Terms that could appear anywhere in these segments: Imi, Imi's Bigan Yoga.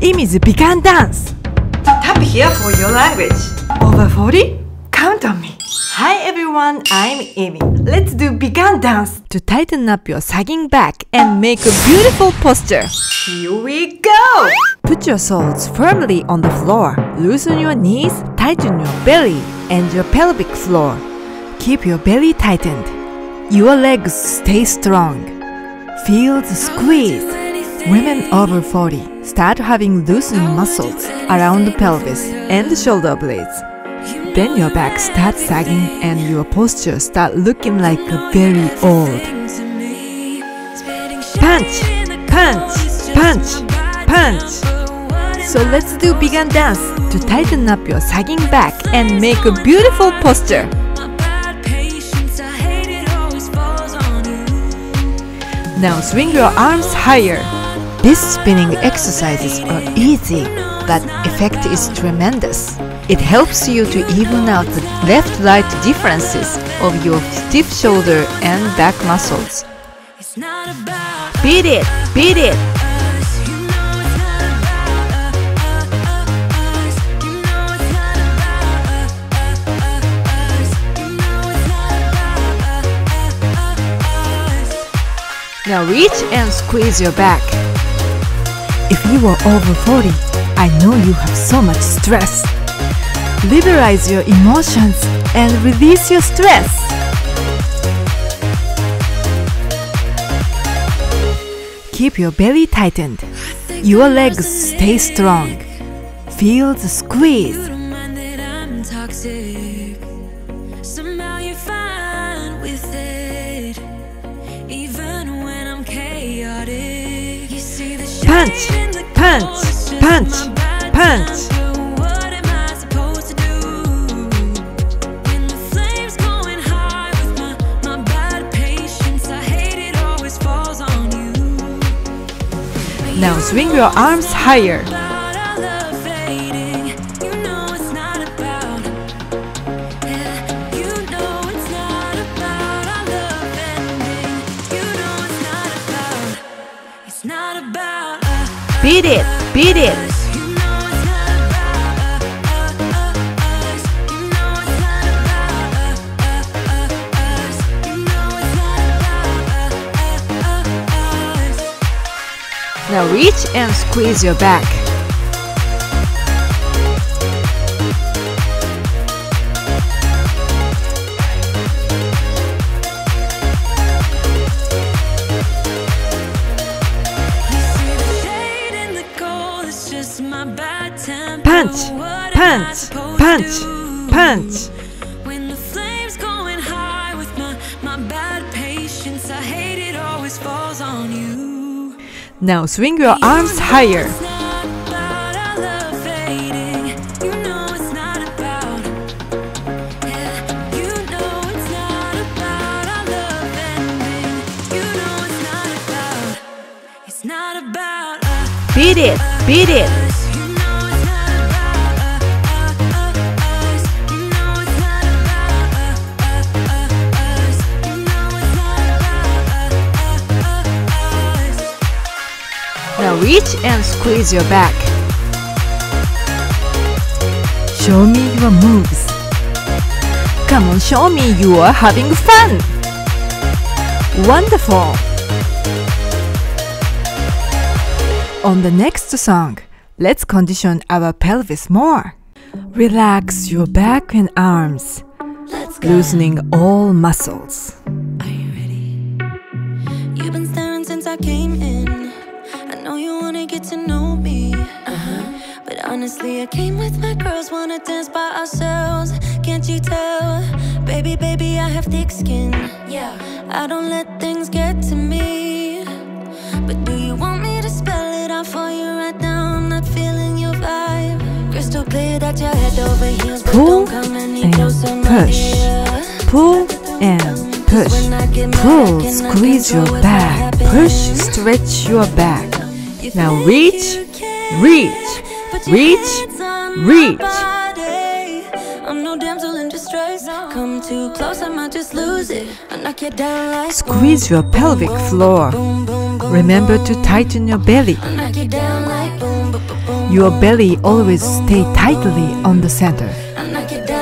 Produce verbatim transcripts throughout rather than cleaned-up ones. Imi's Bigan Dance. Tap here for your language. Over forty? Count on me. Hi everyone, I'm Imi. Let's do Bigan Dance to tighten up your sagging back and make a beautiful posture. Here we go! Put your soles firmly on the floor. Loosen your knees, tighten your belly and your pelvic floor. Keep your belly tightened. Your legs stay strong. Feel the squeeze. Women over forty, start having loosened muscles around the pelvis and the shoulder blades. Then your back starts sagging and your posture starts looking like a very old. Punch! Punch! Punch! Punch! So let's do Bigan Dance to tighten up your sagging back and make a beautiful posture. Now swing your arms higher. These spinning exercises are easy, but effect is tremendous. It helps you to even out the left-right differences of your stiff shoulder and back muscles. Beat it! Beat it! Now reach and squeeze your back. If you are over forty, I know you have so much stress. Liberate your emotions and release your stress. Keep your belly tightened. Your legs stay strong. Feel the squeeze. Punch! Punch! Punch! Punch! Now swing your arms higher. Beat it! Beat it! Now reach and squeeze your back. Punch! Punch! Punch! Punch! When the flames going high with my my bad patience, I hate it always falls on you. Now swing your arms higher. Beat it! Beat it! Now reach and squeeze your back. Show me your moves. Come on, show me you are having fun. Wonderful. On the next song, let's condition our pelvis more. Relax your back and arms, loosening all muscles. Are you ready? You've been staring since I came in. I know you wanna get to know me, uh-huh. But honestly I came with my girls, wanna dance by ourselves. Can't you tell? Baby, baby, I have thick skin. Yeah, I don't let things get to me. But do you want me to spell it out for you right now? I'm not feeling your vibe. Crystal clear that your head over heels. Pull and push. Pull and push. Pull, squeeze your back. Push, stretch your back. Now reach, reach, reach, reach. I'm no damsel in distress. Come too close, I might just lose it. Squeeze your pelvic floor. Remember to tighten your belly. Your belly always stay tightly on the center.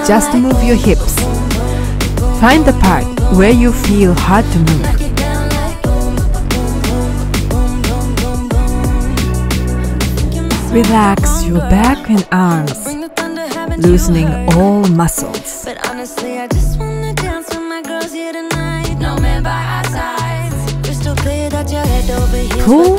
Just move your hips. Find the part where you feel hard to move. Relax your back and arms, loosening all muscles. Pull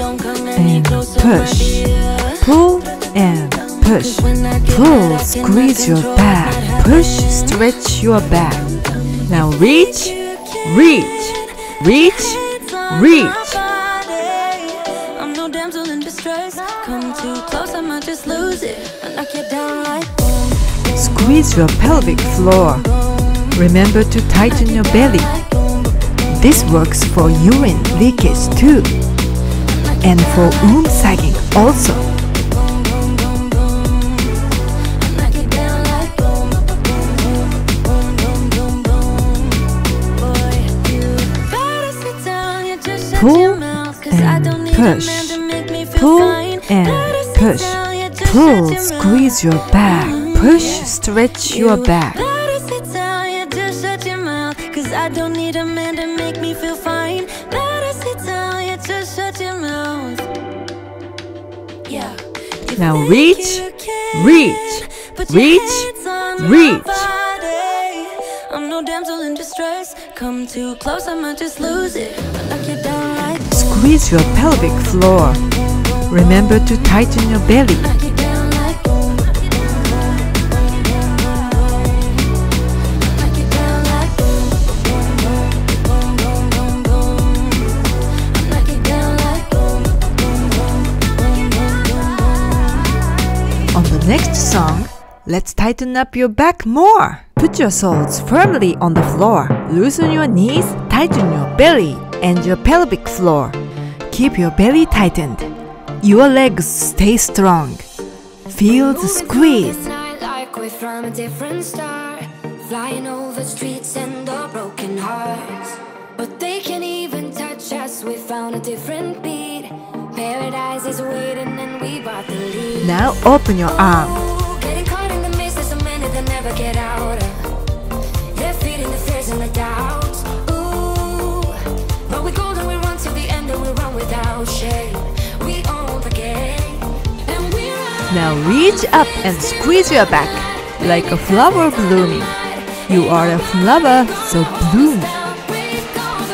and push, pull and push, pull, squeeze your back, push, stretch your back. Now reach, reach, reach, reach. Come too close, I might just lose it. I knock you down like boom. Squeeze your pelvic floor. Remember to tighten your belly. This works for urine leakage too, and for womb sagging also. Pull and push. Pull and push. Pull, squeeze your back. Push, stretch your back. Now reach, reach, reach, reach. I'm no damsel in distress. Come too close, I might just lose it. Squeeze your pelvic floor. Remember to tighten your belly. On the next song, let's tighten up your back more. Put your soles firmly on the floor. Loosen your knees, tighten your belly and your pelvic floor. Keep your belly tightened. Your legs stay strong. Feel the squeeze. Like we're from a different star, flying over streets and our broken hearts. But they can't even touch us. We found a different beat. Paradise is waiting, and we bought the lead. Now open your arm. Getting caught in the mist, there's so many that never get out. They're feeding the fears and the doubts. Ooh, but we're golden, we run to the end, and we run without shame. Now reach up and squeeze your back like a flower blooming. You are a flower, so bloom,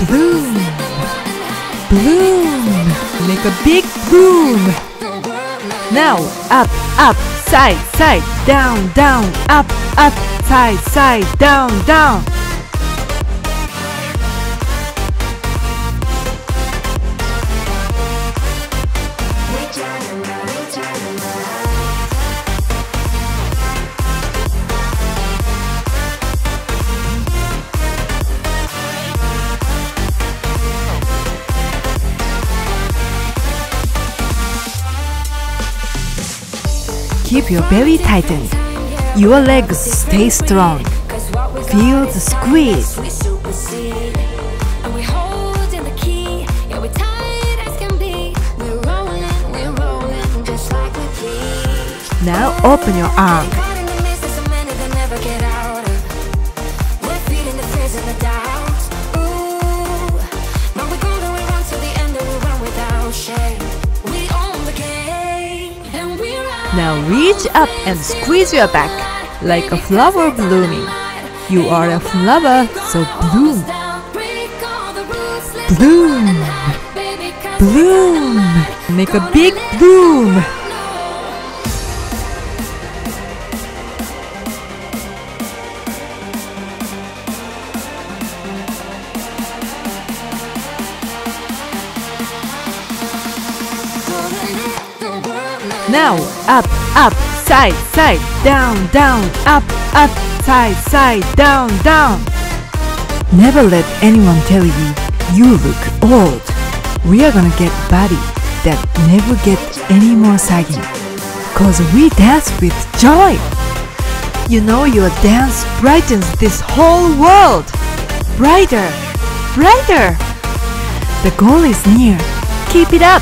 bloom, bloom, make a big bloom. Now up, up, side, side, down, down, up, up, side, side, down, down. Keep your belly tightened. Your legs stay strong. Feel the squeeze. Now open your arm. Now reach up and squeeze your back like a flower blooming. You are a flower, so bloom, bloom, bloom, make a big bloom. Now up, up, side, side, down, down, up, up, side, side, down, down. Never let anyone tell you you look old. We are gonna get body that never get any more sagging, cause we dance with joy. You know your dance brightens this whole world. Brighter, brighter. The goal is near. Keep it up.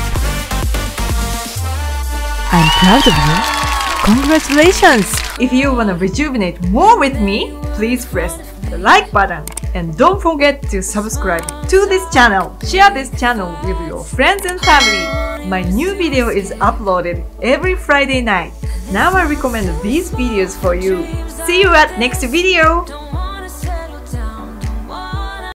I'm proud of you. Congratulations! If you want to rejuvenate more with me, please press the like button. And don't forget to subscribe to this channel. Share this channel with your friends and family. My new video is uploaded every Friday night. Now I recommend these videos for you. See you at next video!